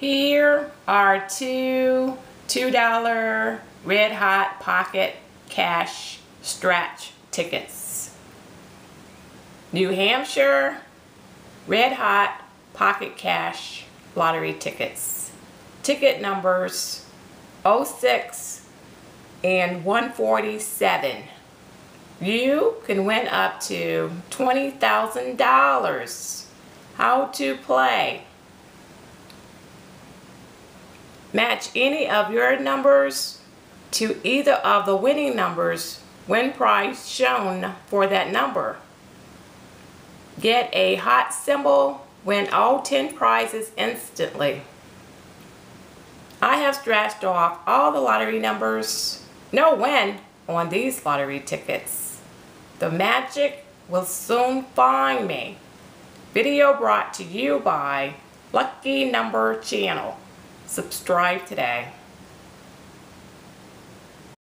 Here are two $2 Red Hot Pocket Cash scratch tickets. New Hampshire Red Hot Pocket Cash lottery tickets. Ticket numbers 06 and 147. You can win up to $20,000. How to play. Match any of your numbers to either of the winning numbers when prize shown for that number. Get a hot symbol, win all 10 prizes instantly. I have scratched off all the lottery numbers. No win on these lottery tickets. The magic will soon find me. Video brought to you by Lucky Number Channel. Subscribe today.